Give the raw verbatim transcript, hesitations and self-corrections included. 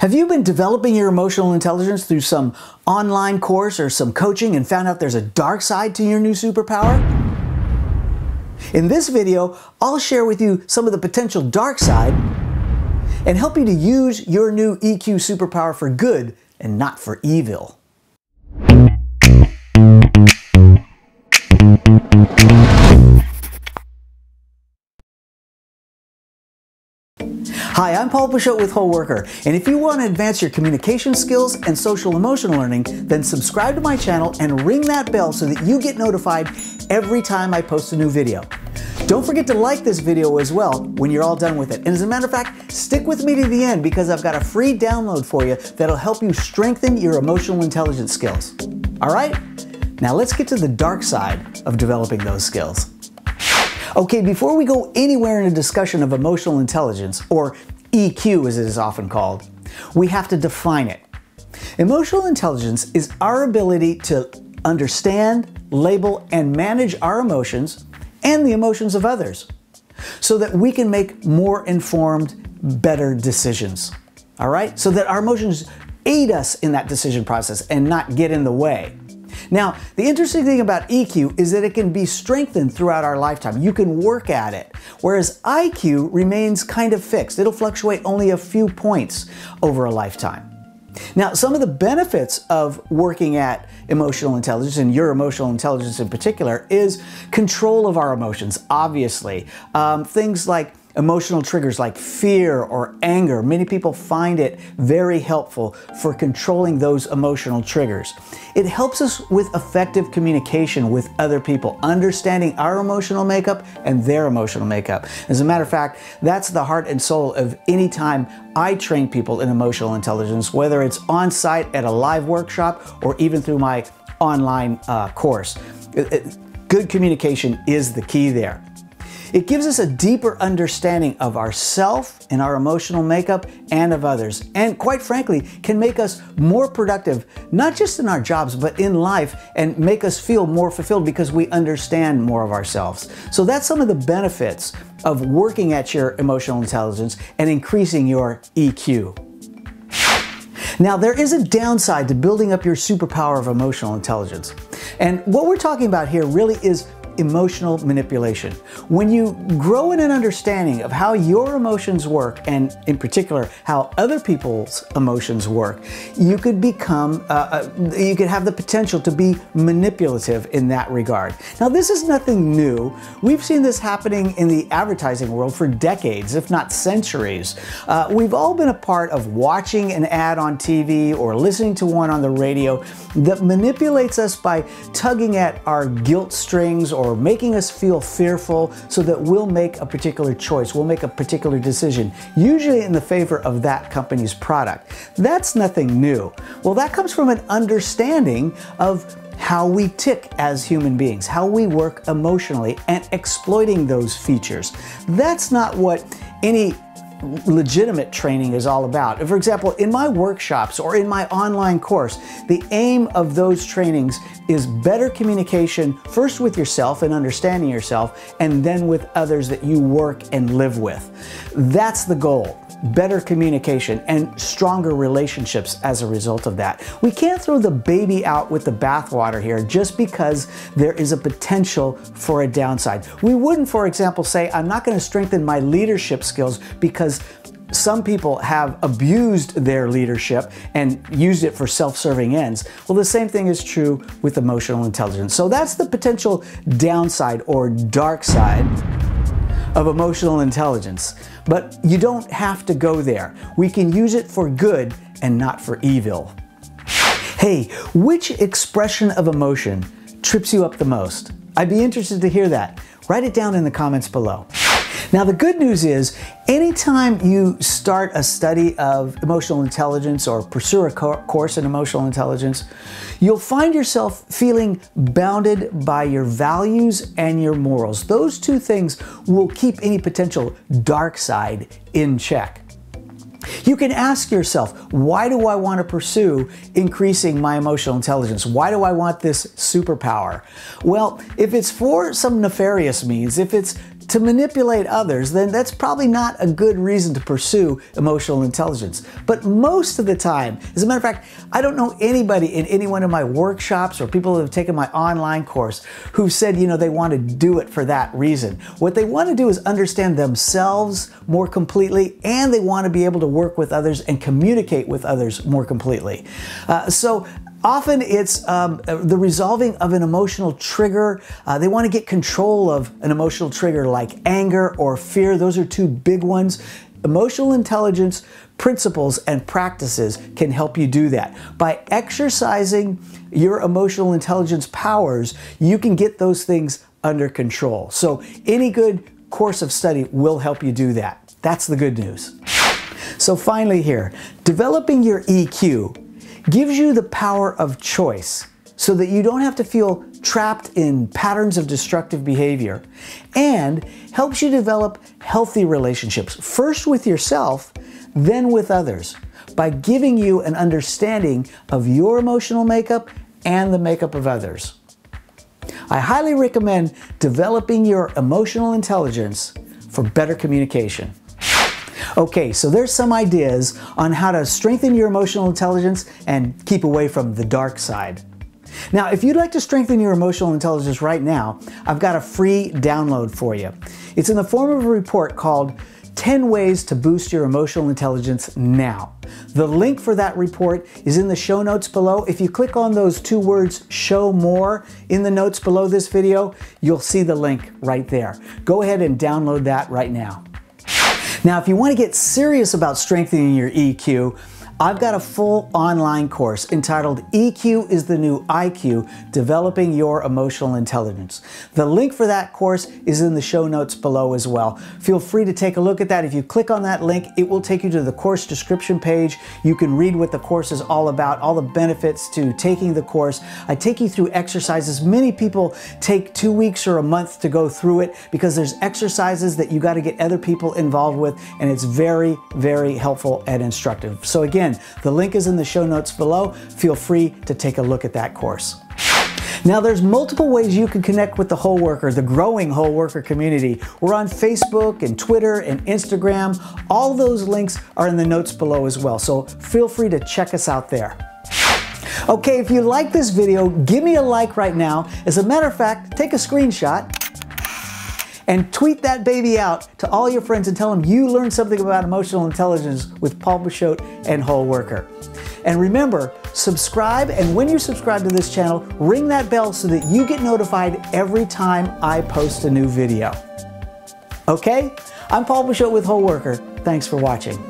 Have you been developing your emotional intelligence through some online course or some coaching and found out there's a dark side to your new superpower? In this video, I'll share with you some of the potential dark side and help you to use your new E Q superpower for good and not for evil. Hi, I'm Paul Peixoto with Whole Worker, and if you want to advance your communication skills and social emotional learning, then subscribe to my channel and ring that bell so that you get notified every time I post a new video. Don't forget to like this video as well when you're all done with it. And as a matter of fact, stick with me to the end because I've got a free download for you that'll help you strengthen your emotional intelligence skills. All right, now let's get to the dark side of developing those skills. Okay, before we go anywhere in a discussion of emotional intelligence, or E Q as it is often called, we have to define it. Emotional intelligence is our ability to understand, label, and manage our emotions and the emotions of others so that we can make more informed, better decisions. All right? So that our emotions aid us in that decision process and not get in the way. Now, the interesting thing about E Q is that it can be strengthened throughout our lifetime. You can work at it, whereas I Q remains kind of fixed. It'll fluctuate only a few points over a lifetime. Now, some of the benefits of working at emotional intelligence, and your emotional intelligence in particular, is control of our emotions, obviously. Um, things like emotional triggers like fear or anger. Many people find it very helpful for controlling those emotional triggers. It helps us with effective communication with other people, understanding our emotional makeup and their emotional makeup. As a matter of fact, that's the heart and soul of any time I train people in emotional intelligence, whether it's on site at a live workshop or even through my online uh, course. It, it, good communication is the key there. It gives us a deeper understanding of ourselves and our emotional makeup and of others, and quite frankly, can make us more productive, not just in our jobs, but in life, and make us feel more fulfilled because we understand more of ourselves. So that's some of the benefits of working at your emotional intelligence and increasing your E Q. Now, there is a downside to building up your superpower of emotional intelligence. And what we're talking about here really is emotional manipulation. When you grow in an understanding of how your emotions work, and in particular how other people's emotions work, you could become, uh, uh, you could have the potential to be manipulative in that regard. Now, this is nothing new. We've seen this happening in the advertising world for decades, if not centuries. Uh, we've all been a part of watching an ad on T V or listening to one on the radio that manipulates us by tugging at our guilt strings or making us feel fearful so that we'll make a particular choice, we'll make a particular decision, usually in the favor of that company's product. That's nothing new. Well, that comes from an understanding of how we tick as human beings, how we work emotionally, and exploiting those features. That's not what any legitimate training is all about. For example, in my workshops or in my online course, the aim of those trainings is better communication, first with yourself and understanding yourself, and then with others that you work and live with. That's the goal. Better communication and stronger relationships as a result of that. We can't throw the baby out with the bathwater here just because there is a potential for a downside. We wouldn't, for example, say, I'm not going to strengthen my leadership skills because some people have abused their leadership and used it for self-serving ends. Well, the same thing is true with emotional intelligence. So that's the potential downside or dark side of emotional intelligence. But you don't have to go there. We can use it for good and not for evil. Hey, which expression of emotion trips you up the most? I'd be interested to hear that. Write it down in the comments below. Now, the good news is, anytime you start a study of emotional intelligence or pursue a course in emotional intelligence, you'll find yourself feeling bounded by your values and your morals. Those two things will keep any potential dark side in check. You can ask yourself, why do I want to pursue increasing my emotional intelligence? Why do I want this superpower? Well, if it's for some nefarious means, if it's to manipulate others, then that's probably not a good reason to pursue emotional intelligence. But most of the time, as a matter of fact, I don't know anybody in any one of my workshops or people who have taken my online course who said, you know, they want to do it for that reason. What they want to do is understand themselves more completely, and they want to be able to work with others and communicate with others more completely. Uh, so often it's um, the resolving of an emotional trigger. Uh, they want to get control of an emotional trigger like anger or fear. Those are two big ones. Emotional intelligence principles and practices can help you do that. By exercising your emotional intelligence powers, you can get those things under control. So any good course of study will help you do that. That's the good news. So finally here, developing your E Q gives you the power of choice so that you don't have to feel trapped in patterns of destructive behavior, and helps you develop healthy relationships, first with yourself, then with others, by giving you an understanding of your emotional makeup and the makeup of others. I highly recommend developing your emotional intelligence for better communication. Okay, so there's some ideas on how to strengthen your emotional intelligence and keep away from the dark side. Now, if you'd like to strengthen your emotional intelligence right now, I've got a free download for you. It's in the form of a report called ten ways to Boost Your Emotional Intelligence Now. The link for that report is in the show notes below. If you click on those two words, show more, in the notes below this video, you'll see the link right there. Go ahead and download that right now. Now, if you want to get serious about strengthening your E Q, I've got a full online course entitled E Q is the New I Q, Developing Your Emotional Intelligence. The link for that course is in the show notes below as well. Feel free to take a look at that. If you click on that link, it will take you to the course description page. You can read what the course is all about, all the benefits to taking the course. I take you through exercises. Many people take two weeks or a month to go through it because there's exercises that you got to get other people involved with, and it's very, very helpful and instructive. So again, the link is in the show notes below. Feel free to take a look at that course. Now, there's multiple ways you can connect with the Whole Worker, the growing Whole Worker community. We're on Facebook and Twitter and Instagram. All those links are in the notes below as well, so feel free to check us out there. Okay, if you like this video, give me a like right now. As a matter of fact, take a screenshot and tweet that baby out to all your friends and tell them you learned something about emotional intelligence with Paul Peixoto and Whole Worker. And remember, subscribe, and when you subscribe to this channel, ring that bell so that you get notified every time I post a new video. Okay? I'm Paul Peixoto with Whole Worker. Thanks for watching.